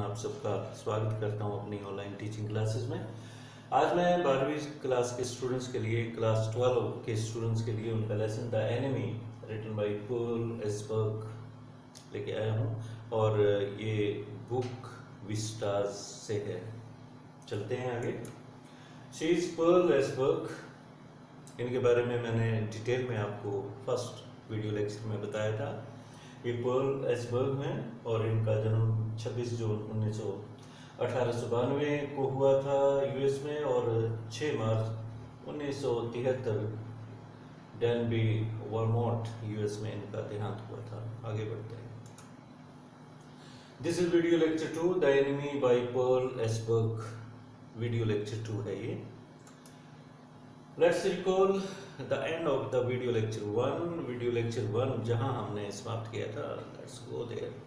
आप सबका स्वागत करता हूं अपनी ऑनलाइन टीचिंग क्लासेस में। आज मैं 12वीं क्लास के स्टूडेंट्स के लिए, क्लास 12 के स्टूडेंट्स के लिए उनका lesson the enemy written by Pearl S Buck लेके आया हूं और ये बुक विस्टास से है। चलते हैं आगे। She is Pearl S Buck, इनके बारे में मैंने डिटेल में आपको फर्स्ट वीडियो लेक्चर में बताया था। ये पर्ल एस बक हैं और इनका जन्म 26 जून 1892 को हुआ था यूएस में और 6 मार्च 1973 डेनबी वर्मोंट यूएस में इनका देहांत हुआ था। आगे बढ़ते हैं। This is video lecture 2 the enemy by Pearl S Buck, video lecture 2 है ये। Let's recall the end of the video lecture 1, जहां हमने समाप्त किया था। Let's go there.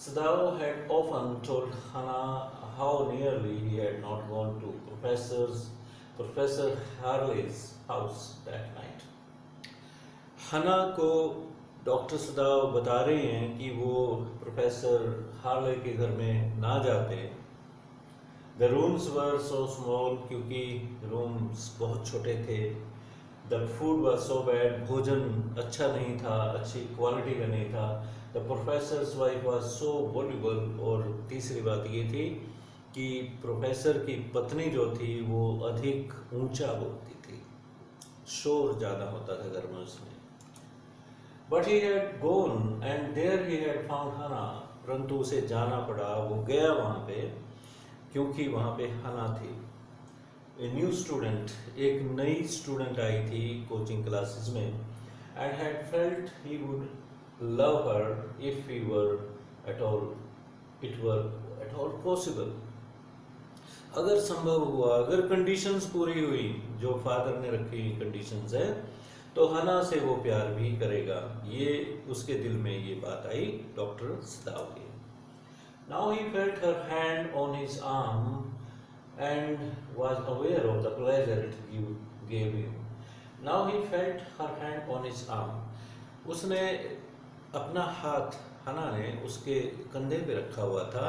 Sadao had often told Hana how nearly he had not gone to Professor Harley's house that night. Hana को doctor Sadao बता रहे हैं कि वो प्रोफेसर हार्ले के घर में ना जाते। The rooms were so small, क्योंकि rooms बहुत छोटे थे। The food was so bad, भोजन अच्छा नहीं था, अच्छी क्वालिटी का नहीं था। The professor's wife was so voluble, और तीसरी बात ये थी कि प्रोफेसर की पत्नी जो थी वो अधिक ऊंचा बोलती थी, शोर ज़्यादा होता था घर में उसमें। But he had gone and there he had found Hana, परंतु उसे जाना पड़ा, वो गया वहाँ पे क्योंकि वहाँ पे Hana थी। A new student, एक नई स्टूडेंट आई थी कोचिंग क्लासेस में। And had felt he would love her if he were at all, it were at all possible. अगर संभव हुआ, अगर कंडीशंस पूरी हुई जो फादर ने रखी कंडीशंस है, तो Hana से वो प्यार भी करेगा। ये उसके दिल में ये बात आई डॉक्टर Sadao के। Now he felt her hand on his arm and was aware of the pleasure it gave him. Now he felt her hand on his arm. उसने अपना हाथ, Hana ने उसके कंधे पे रखा हुआ था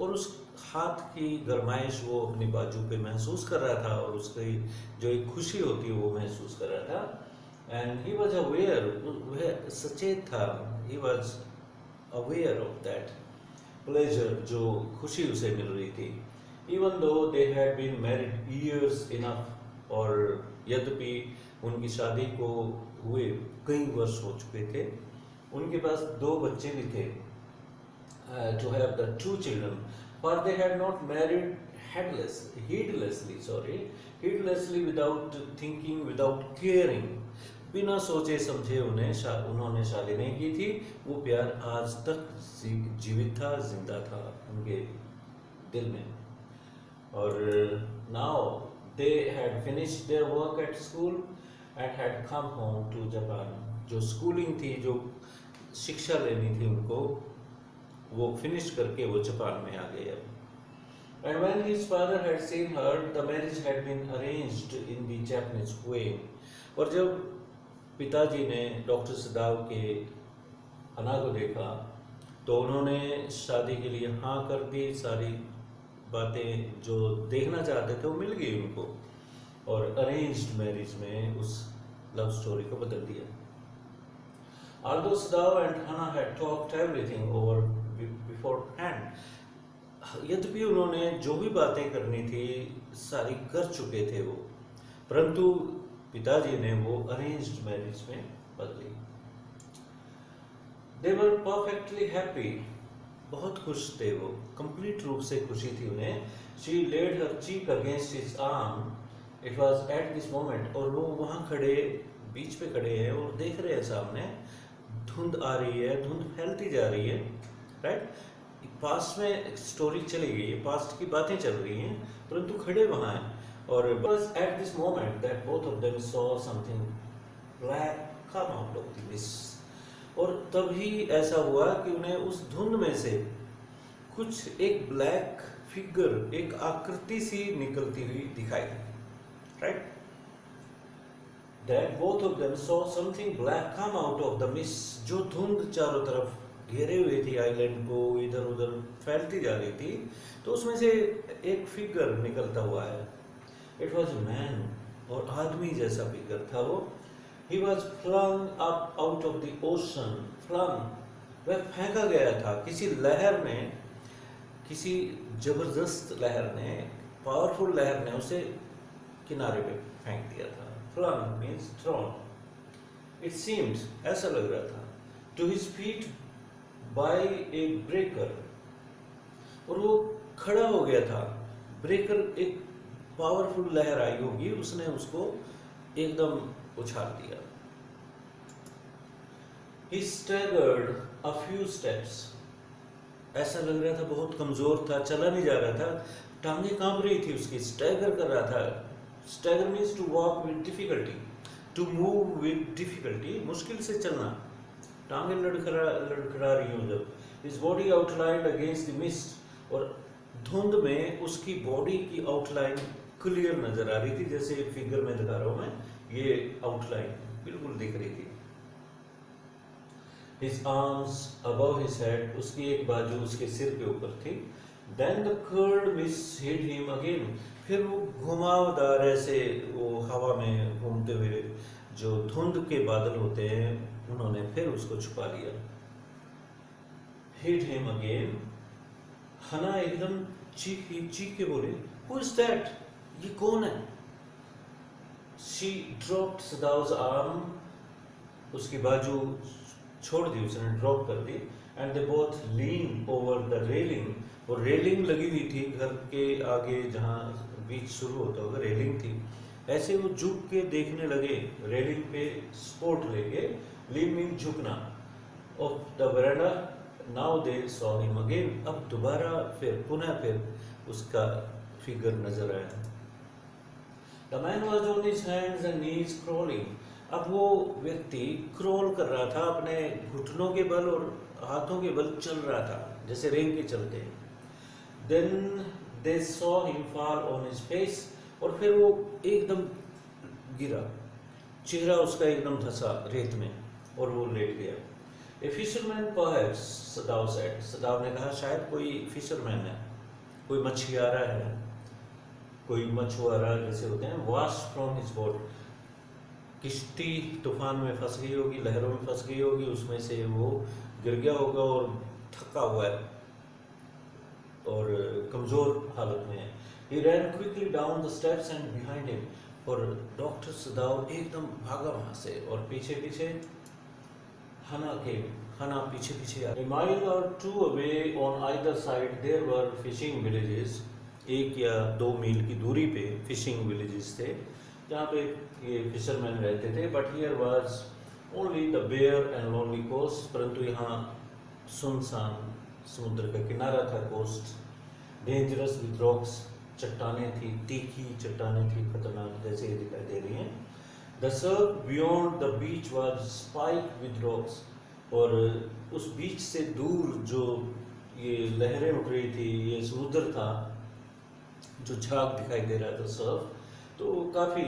और उस हाथ की गर्माइश वो अपनी बाजू पे महसूस कर रहा था और उसकी जो एक खुशी होती है वो महसूस कर रहा था। एंड ही वॉज अवेयर, वह सचेत था, he was aware of that pleasure, जो खुशी उसे मिल रही थी। Even though they had been married years enough, और यद्यपि उनकी शादी को हुए कई वर्ष हो चुके थे, उनके पास 2 बच्चे भी थे। To have the 2 children, but they had not married heedlessly, without thinking, without caring, बिना सोचे समझे उन्होंने शादी नहीं की थी। वो प्यार आज तक जीवित था, जिंदा था उनके दिल में। और now they had finished their work at school and had come home to Japan. जो स्कूलिंग थी, जो शिक्षा लेनी थी उनको, वो फिनिश करके वो जापान में आ गए। And when his father had seen her, the marriage had been arranged in the Japanese way. और जब पिताजी ने डॉक्टर Sadao के Hana को देखा तो उन्होंने शादी के लिए हाँ कर दी। सारी बातें जो देखना चाहते थे वो मिल गई उनको और अरेंज्ड मैरिज में उस लव स्टोरी को बदल दिया। Although Sadao and Hana had talked everything over beforehand, यद्यपि उन्होंने जो भी बातें करनी थी सारी कर चुके थे वो, परंतु पिताजी ने वो अरेंज्ड मैरिज में बदली। They were perfectly happy. बहुत खुश थे वो, कंप्लीट रूप से खुशी थी उन्हें। She laid her cheek against his arm. It was at this moment. और वो वहाँ खड़े, बीच पे खड़े हैं और देख रहे हैं सामने, धुंध आ रही है, धुंध फैलती जा रही है। राइट, पास्ट में स्टोरी चली गई, पास्ट की बातें चल रही हैं, परंतु खड़े वहाँ हैं। और बस at this moment that both of them saw something black come out of the mist. और तभी ऐसा हुआ कि उन्हें उस धुंध में से कुछ एक ब्लैक फिगर, एक आकृति सी निकलती हुई दिखाई। Right, that both of them saw something black come out of the mist, जो धुंध चारों तरफ घेरे हुए थी आइलैंड को, इधर उधर फैलती जा रही थी, तो उसमें से एक फिगर निकलता हुआ है। इट वॉज मैन, और आदमी जैसा फिगर था वो। He was flung up out of the ocean, flung वह फेंका गया था किसी लहर ने, किसी जबरदस्त लहर ने, पावरफुल लहर ने उसे किनारे पे फेंक दिया था। Flung means thrown. It seems, ऐसा लग रहा था, to his feet by a breaker, और वो खड़ा हो गया था। ब्रेकर, एक पावरफुल लहर आई होगी, उसने उसको एकदम उछाल दिया। He staggered a few steps, ऐसा लग रहा था बहुत कमजोर था, चला नहीं जा रहा था, टांगे कांप रही थी उसकी। स्टैगर कर रहा था, stagger means to walk with difficulty, to move with difficulty, मुश्किल से चलना, टांगे लड़खड़ा रही हूँ जब। इस body outline against the mist, और धुंध में उसकी बॉडी की आउटलाइन क्लियर नजर आ रही थी, जैसे फिगर में दिखा रहा हूँ मैं, ये आउटलाइन बिल्कुल दिख रही थी। His arms above his head, उसकी एक बाजू उसके सिर के ऊपर थी। Then the curled mist hid him again, फिर वो घुमावदार ऐसे वो हवा में घूमते हुए जो धुंध के बादल होते हैं उन्होंने फिर उसको छुपा लिया। Hid him again, हना एकदम चीख के बोले, Who is that? ये कौन है? She dropped Sadao's arm, उसकी बाजू छोड़ दी उसने, ड्रॉप कर दी। And they both lean over the railing, और रेलिंग लगी हुई थी घर के आगे जहाँ बीच शुरू होता होगा, रेलिंग थी। ऐसे वो झुक के देखने लगे, रेलिंग पे स्पोर्ट लेके, लीन मीन झुकना, of the veranda. Now they saw him again, अब दोबारा पुनः उसका फिगर नजर आया। The man was on his hands and knees crawling, अब वो व्यक्ति क्रॉल कर रहा था, अपने घुटनों के बल और हाथों के बल चल रहा था, जैसे रेंग के चलते। Then they saw him fall on his face, और फिर वो एकदम गिरा, चेहरा उसका एकदम धंसा रेत में और वो लेट गया। A fisherman perhaps, Sadao said, Sadao ने कहा शायद कोई फिशरमैन है, कोई मछियारा है, कोई मछुआरा जैसे होते हैं। वॉश फ्रॉम हिज बोट, किश्ती तूफान में फंस गई होगी, लहरों में फंस गई होगी, उसमें से वो गिर गया होगा और थका हुआ है और कमज़ोर हालत में है। He ran quickly down the steps and behind him, और डॉक्टर सदाओ एकदम भागा वहाँ से और पीछे पीछे हना पीछे पीछे आ। A mile or two away on either side there were fishing villages, एक या दो मील की दूरी पे फिशिंग विलेजेस थे जहाँ पे ये फिशरमैन रहते थे। But here was only the bare and lonely coast, परंतु यहाँ सुनसान समुद्र का किनारा था, कोस्ट। डेंजरस विद रॉक्स, चट्टानें थी, तीखी चट्टानें थी, खतरनाक जैसे ये दिखाई दे रही हैं। The surf beyond the beach was spiked with rocks, और उस बीच से दूर जो ये लहरें उठ रही थी, ये समुद्र था जो झाग दिखाई दे रहा था, सर्फ, तो काफ़ी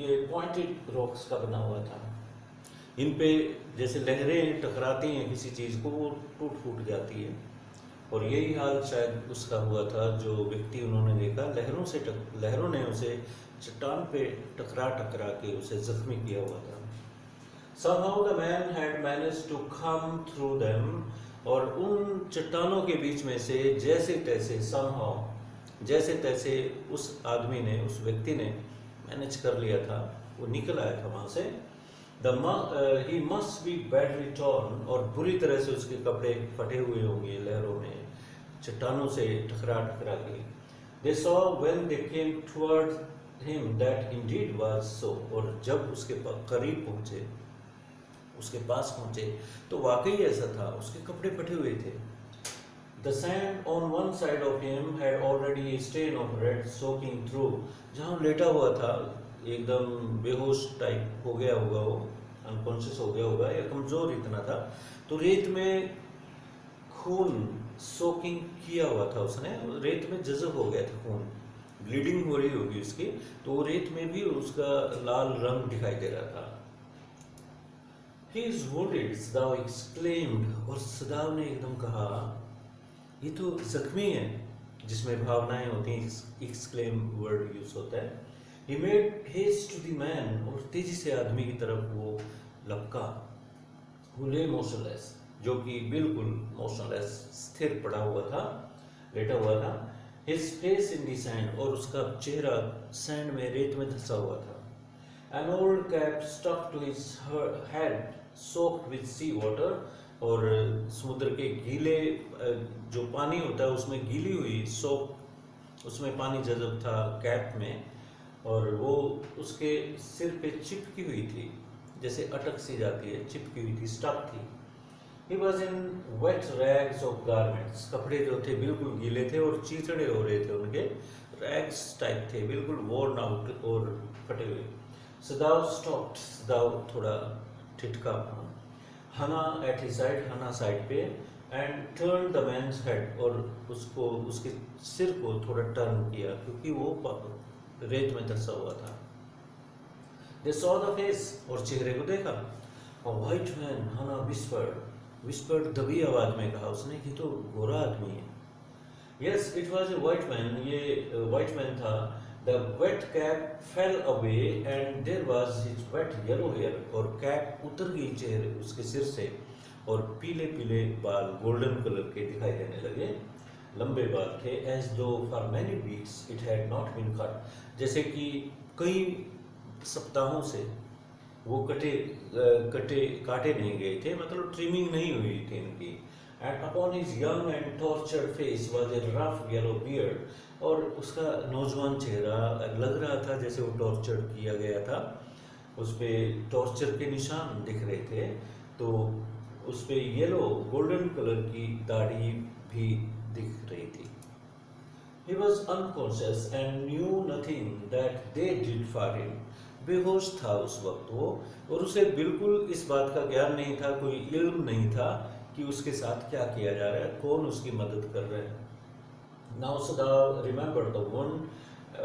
ये पॉइंटेड रॉक्स का बना हुआ था। इन पे जैसे लहरें टकराती हैं किसी चीज़ को, वो टूट फूट जाती है, और यही हाल शायद उसका हुआ था जो व्यक्ति उन्होंने देखा। लहरों ने उसे चट्टान पे टकरा के उसे जख्मी किया हुआ था। Somehow the man had managed to come through them, और उन चट्टानों के बीच में से जैसे तैसे, somehow जैसे तैसे उस आदमी ने, उस व्यक्ति ने मैनेज कर लिया था, वो निकल आया था वहाँ से। He must be badly torn, और बुरी तरह से उसके कपड़े फटे हुए होंगे लहरों में, चट्टानों से टकरा के। They saw when they came towards him that indeed was so, और जब उसके पास पहुँचे तो वाकई ऐसा था, उसके कपड़े फटे हुए थे। The sand on one side of him had already a stain of red soaking through, जहाँ लेटा हुआ था एकदम बेहोश टाइप हो गया होगा वो, अनकॉन्शियस हो गया होगा या कमज़ोर इतना था, तो रेत में खून सोकिंग किया हुआ था उसने, रेत में जज़ब हो गया था खून, ब्लीडिंग हो रही होगी उसकी, तो रेत में भी उसका लाल रंग दिखाई दे रहा था। He is wounded, Sadao exclaimed। और सदाओ ने एकदम कहा ये तो जख्मी है, जिसमें भावनाएं होती हैं, exclaim word यूज होता है। He made haste to the man, और तेजी से आदमी की तरफ वो लपका। Who lay motionless, जो कि बिल्कुल motionless स्थिर पड़ा हुआ था, लेटा हुआ था। His face in the sand, और उसका चेहरा सैंड में, रेत में धंसा हुआ था। An old cap stuck to his head, soaked with sea water, और समुद्र के गीले जो पानी होता है उसमें गीली हुई सोक, उसमें पानी जज़ब था कैप में, और वो उसके सिर पे चिपकी हुई थी, जैसे अटक सी जाती है, चिपकी हुई थी, स्टक थी। He was in wet rags of garments, कपड़े जो थे बिल्कुल गीले थे और चीथड़े हो रहे थे उनके, rags टाइप थे, बिल्कुल worn out और फटे हुए। Sadao stopped, Sadao थोड़ा ठिठका। Hana at his side, Hana side पे, and turned the man's head, और उसको, उसके सिर को थोड़ा टर्न किया क्योंकि वो रेत में धंसा हुआ था। They saw the face, और चेहरे को देखा। A white man, Hana whispered, दबी आवाज में कहा उसने कि तो गोरा आदमी है। Yes, it was a white man, ये white man था। The wet cap fell away and there was his wet yellow hair, और कैप उतर गई चेहरे उसके सिर से और पीले पीले बाल गोल्डन कलर के दिखाई देने लगे, लंबे बाल थे। As though for many weeks it had not been cut, जैसे कि कई सप्ताहों से वो काटे नहीं गए थे, मतलब ट्रिमिंग नहीं हुई थी इनकी। And upon his young and tortured face was a rough yellow beard, और उसका नौजवान चेहरा लग रहा था जैसे वो टॉर्चर किया गया था, उस पर टॉर्चर के निशान दिख रहे थे। तो उस पर येलो गोल्डन कलर की दाढ़ी भी दिख रही थी। He was unconscious and knew nothing that they did for him, बेहोश था उस वक्त वो, और उसे बिल्कुल इस बात का ज्ञान नहीं था, कोई इल्म नहीं था कि उसके साथ क्या किया जा रहा है, कौन उसकी मदद कर रहा है। Now Sadao remembered the wound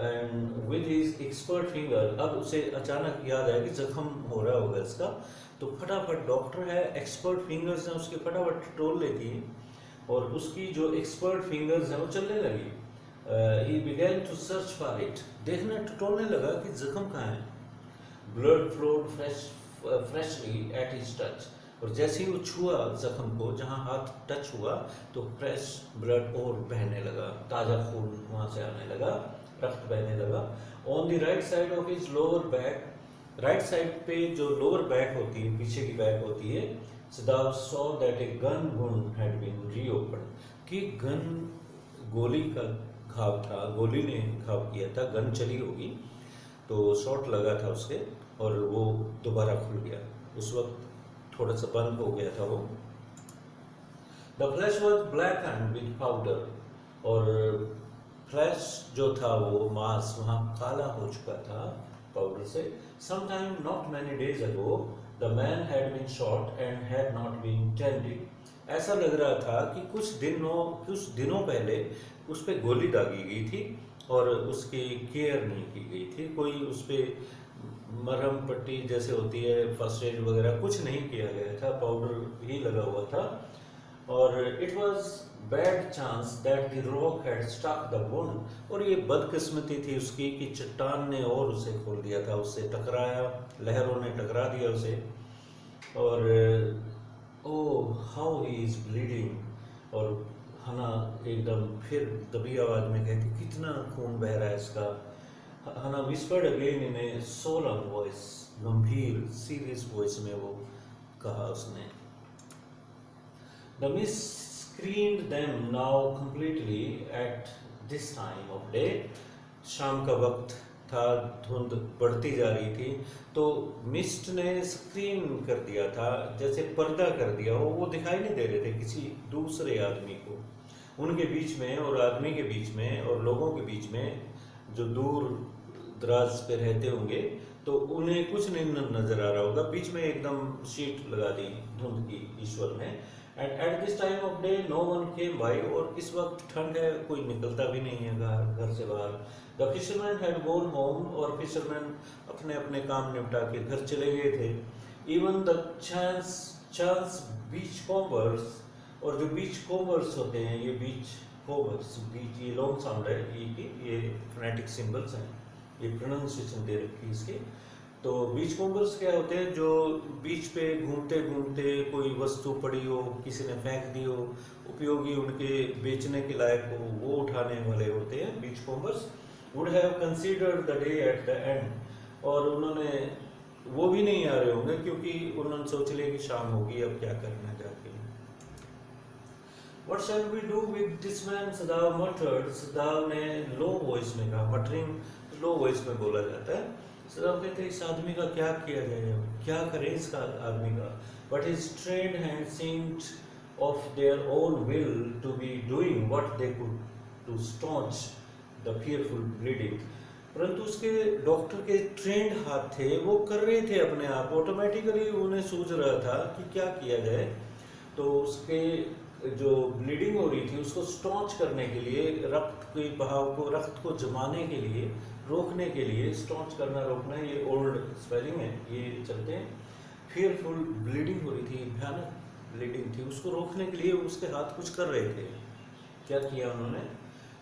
and with his expert finger, अब उसे अचानक याद आया कि जख्म हो रहा होगा इसका, तो फटाफट, डॉक्टर है, एक्सपर्ट फिंगर्स हैं उसके, फटाफट टोल लेती है, और उसकी जो एक्सपर्ट फिंगर्स हैं वो चलने लगी। He began to search for it, देखना, टटोलने लगा कि जख्म कहाँ है। Blood flowed freshly at his touch, और जैसे ही वो छुआ जख्म को, जहाँ हाथ टच हुआ, तो फ्रेश ब्लड और बहने लगा, ताज़ा खून वहाँ से आने लगा, रक्त बहने लगा। On the right side of his lower back, right side पे जो लोअर बैक होती है, पीछे की बैक होती है। Sadao saw that a gun wound had been reopened, कि गन, गोली का घाव था, गोली ने घाव किया था, गन चली होगी तो शॉट लगा था उसके, और वो दोबारा खुल गया, उस वक्त थोड़ा सा बंद हो गया था वो। The flesh was blackened with powder, और फ्लैश जो था वो मांस वहाँ काला हो चुका था पाउडर से। Sometime not many days ago the man had been shot and had not been tended, ऐसा लग रहा था कि कुछ दिनों पहले उस पर गोली दागी गई थी और उसकी केयर नहीं की गई थी, कोई उस पर मरहम पट्टी जैसे होती है, फर्स्ट एड वगैरह कुछ नहीं किया गया था, पाउडर ही लगा हुआ था। और it was bad chance that the rock had stuck the wound, और ये बदकिस्मती थी उसकी कि चट्टान ने और उसे खोल दिया था, उससे टकराया, लहरों ने टकरा दिया उसे। और oh how he is bleeding, और हना एकदम फिर दबी आवाज़ में कहती कितना खून बह रहा है इसका। हना whispered again in a solemn voice, गंभीर सीरियस वॉइस में वो कहा उसने। The miss screened them now completely at this time of day, शाम का वक्त था, धुंध बढ़ती जा रही थी, तो मिस्ट ने स्क्रीन कर दिया था, जैसे पर्दा कर दिया हो, वो दिखाई नहीं दे रहे थे किसी दूसरे आदमी को। उनके बीच में और आदमी के बीच में और लोगों के बीच में जो दूर दराज पे रहते होंगे तो उन्हें कुछ नहीं नजर आ रहा होगा, बीच में एकदम शीट लगा दी धुंध की ईश्वर ने। And at this time of day no one came by, और इस वक्त ठंड है, कोई निकलता भी नहीं है घर से बाहर। The fisherman had gone home, और फिशरमैन अपने अपने काम निपटा के घर चले गए थे। Even the chance beach combers, और जो बीच कॉम्बर्स होते हैं, ये बीच कॉम्बर्स, बीच ये लॉन्ग साउंड है, ये फोनेटिक सिंबल्स हैं, ये प्रोनाउंसिएशन दे रखी है इसकी। तो बीच कॉम्बर्स क्या होते हैं, जो बीच पे घूमते घूमते कोई वस्तु पड़ी हो, किसी ने फेंक दी हो, उपयोगी उनके बेचने के लायक हो, वो उठाने वाले होते हैं beach combers. Would have considered the day at the end, और उन्होंने वो भी नहीं आ रहे होंगे क्योंकि उन्होंने सोच लिया कि शाम होगी, अब क्या करना चाहते हैं। What shall we do with this man? सदाओ मटर्ड, सदाओ ने लो वॉइस में कहा, मटरिंग लो वॉइस में बोला जाता है। सदाओ कहते हैं इस आदमी का क्या किया जाए, क्या करें इसका आदमी का। But his train hand seemed of their own will to be doing what they could to staunch the fearful bleeding. परंतु उसके डॉक्टर के ट्रेंड हाथ थे, वो कर रहे थे अपने आप, ऑटोमेटिकली उन्हें सूझ रहा था कि क्या किया जाए। तो उसके जो ब्लीडिंग हो रही थी उसको स्टॉन्च करने के लिए, रक्त के बहाव को, रक्त को जमाने के लिए, रोकने के लिए, स्टॉन्च करना रोकना, ये ओल्ड स्पेलिंग है, ये चलते हैं। फियरफुल ब्लीडिंग हो रही थी, भयानक ब्लीडिंग थी, उसको रोकने के लिए उसके हाथ कुछ कर रहे थे। क्या किया उन्होंने,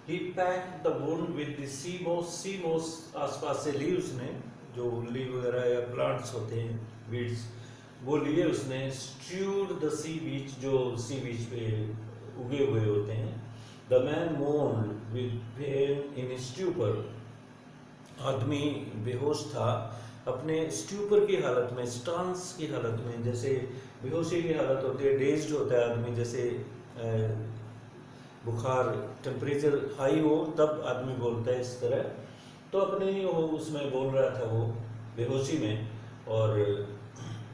He packed the wound with the sea moss। Sea moss आसपास से ली उसने, जो लीव वगैरह या प्लांट्स होते हैं, वीड्स, वो लिए उसने। Strewed the sea beach, जो सी बीच पे उगे हुए होते हैं। The man moaned with pain in his stupor। आदमी बेहोश था, अपने स्ट्यूपर की हालत में, स्टांस की हालत में, जैसे बेहोशी की हालत होती है, डेज्ड होता है आदमी, जैसे बुखार, टेम्परेचर हाई हो तब आदमी बोलता है इस तरह। तो अपने ही हो उसमें बोल रहा था वो, बेहोशी में। और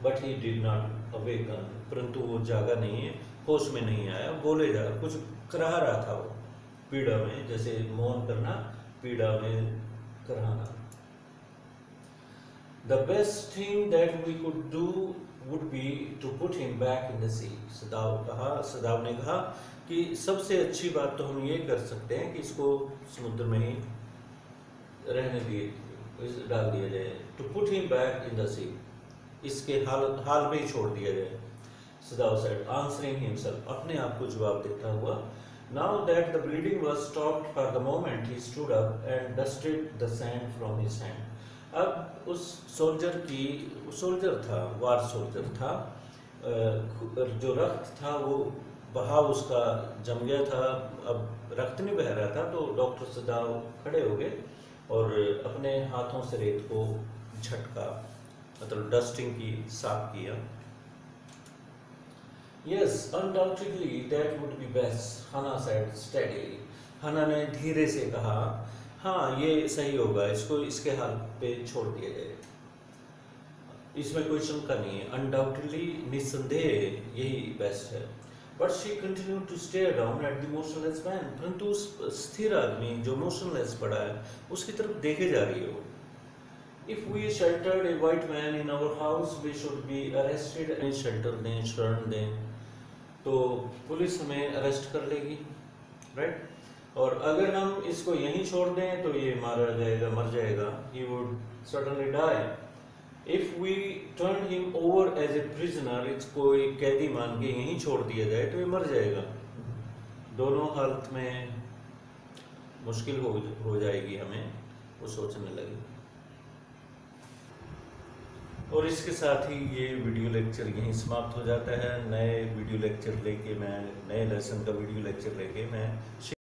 but he did not awake, परंतु वो जागा नहीं है, होश में नहीं आया, बोले जा, कुछ कराह रहा था वो, पीड़ा में, जैसे मौन करना, पीड़ा में कराना। The best thing that we could do would be to put him back in the sea. Sadao ने कहा कि सबसे अच्छी बात तो हम ये कर सकते हैं कि इसको समुद्र में ही रहने दिए, डाल दिया जाए। To put him back in the sea, इसके हाल में ही छोड़ दिया जाए। सदाओ सेड, आंसरिंग हिमसेल्फ, अपने आप को जवाब देता हुआ। Now that the bleeding was stopped for the moment, he stood up and dusted the sand from his hand. अब उस सोल्जर की, सोल्जर था, वार सोल्जर था, जो रक्त था वो बहाव उसका जम गया था, अब रक्त नहीं बह रहा था। तो डॉक्टर सदाओ खड़े हो गए और अपने हाथों से रेत को झटका, मतलब डस्टिंग की, साफ किया। Yes undoubtedly that would be best, Hana said steadily. Hana ने धीरे से कहा, हाँ ये सही होगा, इसको इसके हाल पे छोड़ दिया जाए, इसमें कोई शंका नहीं है। अनडाउटेडली, निस्संदेह, यही बेस्ट है। But she continue to stare down at the motionless man, परंतु उस स्थिर आदमी जो मोशनलेस पड़ा है उसकी तरफ देखे जा रही हो। If we sheltered a white man in our house we should be arrested. हमें शेल्टर दें, शरण दें तो पुलिस हमें अरेस्ट कर लेगी, राइट। और अगर हम इसको यहीं छोड़ दें तो ये मारा जाएगा, मर जाएगा। He would suddenly die if we turn him over as a prisoner. इसको एक कैदी मान के यहीं छोड़ दिया जाए तो ये मर जाएगा। दोनों हालत में मुश्किल हो जाएगी हमें, वो सोचने लगेगी। और इसके साथ ही ये वीडियो लेक्चर यहीं समाप्त हो जाता है। नए वीडियो लेक्चर लेके मैं, नए लेसन का वीडियो लेक्चर लेके मैं